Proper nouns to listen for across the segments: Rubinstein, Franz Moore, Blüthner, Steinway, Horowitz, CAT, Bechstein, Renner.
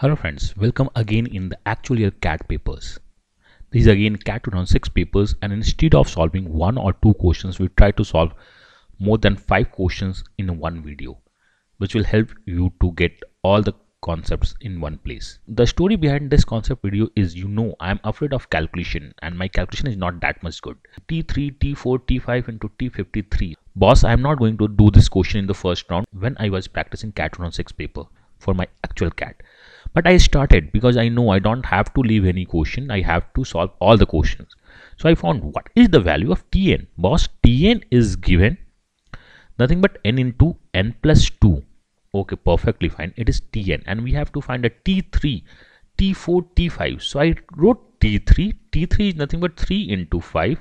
Hello friends, welcome again in the actual year CAT papers. This is again CAT 2006 papers, and instead of solving one or two questions, we try to solve more than 5 questions in one video, which will help you to get all the concepts in one place. The story behind this concept video is, I'm afraid of calculation and my calculation is not that much good. T3, T4, T5 into T53. Boss, I'm not going to do this question in the first round when I was practicing CAT 2006 paper for my actual CAT. But I started because I know I don't have to leave any question. I have to solve all the questions. So I found what is the value of Tn. Boss, Tn is given nothing but n into n plus 2. Okay, perfectly fine. It is Tn and we have to find a T3, T4, T5. So I wrote T3. T3 is nothing but 3 into 5.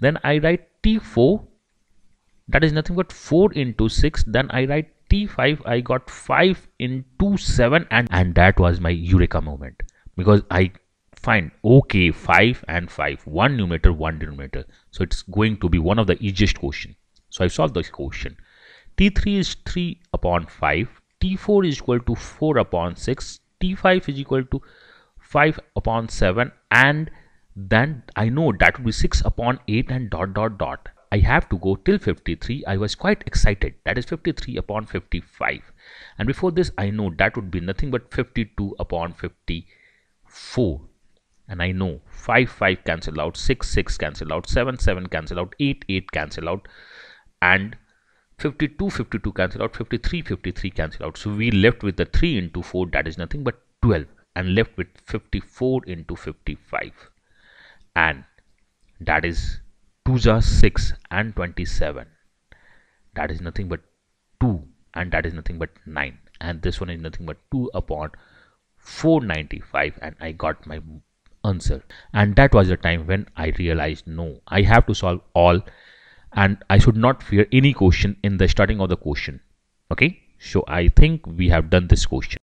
Then I write T4. That is nothing but 4 into 6. Then I write T5, I got 5 into 7 and that was my eureka moment, because I find, okay, 5 and 5, one numerator, one denominator. So it's going to be one of the easiest question. So I solved this question. T3 is 3 upon 5. T4 is equal to 4 upon 6. T5 is equal to 5 upon 7. And then I know that would be 6 upon 8 and dot, dot, dot. I have to go till 53. I was quite excited. That is 53 upon 55. And before this, I know that would be nothing but 52 upon 54. And I know 5, 5 cancel out, 6, 6 cancel out, 7, 7 cancel out, 8, 8 cancel out, and 52, 52 cancel out, 53, 53 cancel out. So we left with the 3 into 4, that is nothing but 12, and left with 54 into 55. And that is 2's are 6 and 27, that is nothing but 2, and that is nothing but 9, and this one is nothing but 2 upon 495, and I got my answer. And that was the time when I realized, no, I have to solve all and I should not fear any question in the starting of the question. Okay, so I think we have done this question.